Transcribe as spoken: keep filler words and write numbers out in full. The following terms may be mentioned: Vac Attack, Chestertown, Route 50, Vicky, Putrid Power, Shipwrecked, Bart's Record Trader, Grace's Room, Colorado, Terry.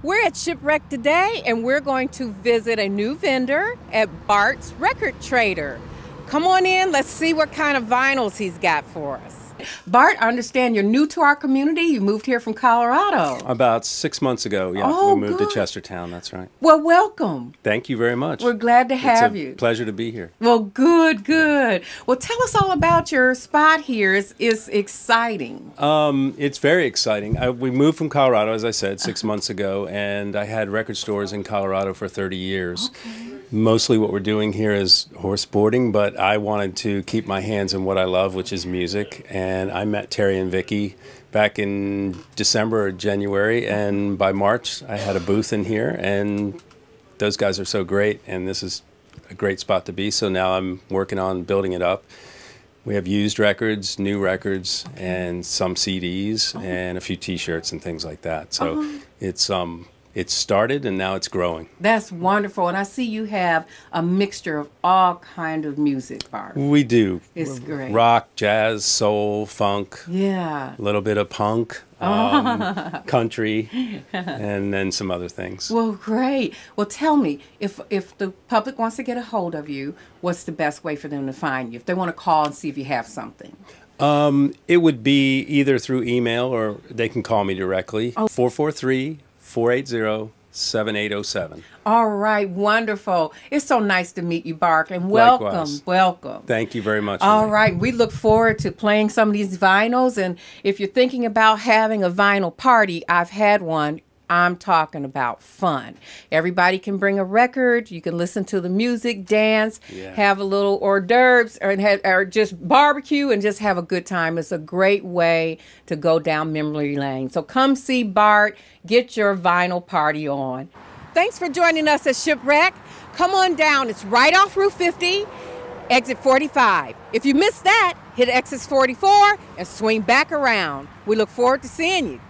We're at Shipwrecked today, and we're going to visit a new vendor at Bart's Record Trader. Come on in, let's see what kind of vinyls he's got for us. Bart, I understand you're new to our community. You moved here from Colorado. About six months ago, yeah. Oh, we moved good. to Chestertown, that's right. Well, welcome. Thank you very much. We're glad to have it's a you. Pleasure to be here. Well, good, good. Well, tell us all about your spot here. It's, it's exciting. Um, it's very exciting. I, we moved from Colorado, as I said, six months ago, and I had record stores in Colorado for thirty years. Okay. Mostly what we're doing here is horse boarding, but I wanted to keep my hands in what I love, which is music. And I met Terry and Vicky back in December or January, and by March I had a booth in here, and those guys are so great, and this is a great spot to be. So now I'm working on building it up. We have used records, new records, okay. and some C Ds, uh-huh. and a few T-shirts and things like that. So uh-huh. it's... um. It started and now it's growing. That's wonderful. And I see you have a mixture of all kind of music, Bart. We do. It's great. Rock, jazz, soul, funk. Yeah. A little bit of punk, um, country, and then some other things. Well, great. Well, tell me, if, if the public wants to get a hold of you, what's the best way for them to find you? If they want to call and see if you have something. Um, it would be either through email or they can call me directly. Oh. four four three, four eight zero, seven eight zero seven. All right, wonderful. It's so nice to meet you, Bart, and welcome, Likewise. welcome. Thank you very much. All right, we look forward to playing some of these vinyls, and if you're thinking about having a vinyl party, I've had one. I'm talking about fun. Everybody can bring a record. You can listen to the music, dance, yeah. have a little hors d'oeuvres, or, have, or just barbecue and just have a good time. It's a great way to go down memory lane. So come see Bart. Get your vinyl party on. Thanks for joining us at Shipwreck. Come on down. It's right off Route fifty, exit forty-five. If you missed that, hit exit forty-four and swing back around. We look forward to seeing you.